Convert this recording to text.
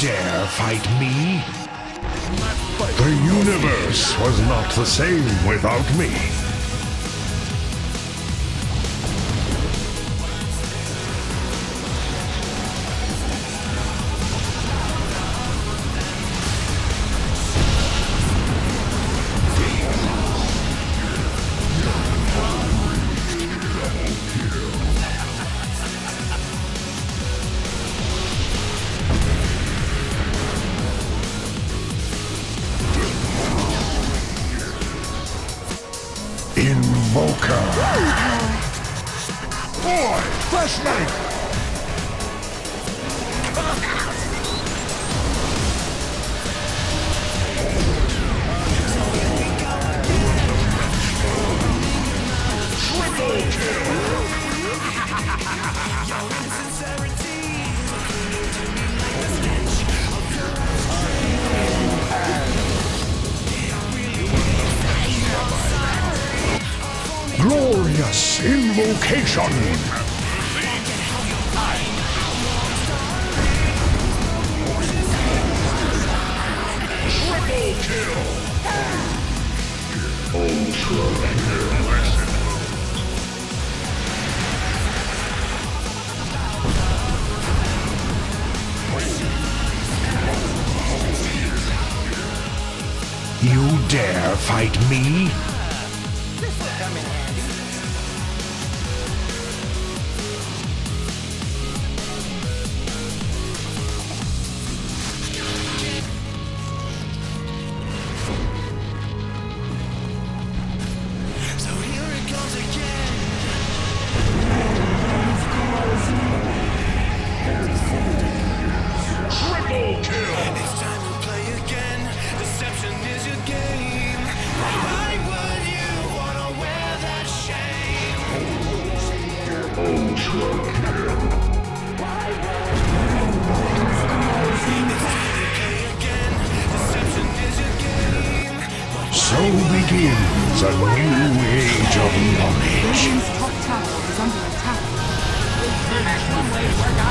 dare fight me? The universe was not the same without me. Invoker. Boy, fresh knife. Triple kill. Your insincerity appealed to me like the sketch of your eyes. Glorious invocation! Triple kill! You dare fight me? So begins a new age of knowledge.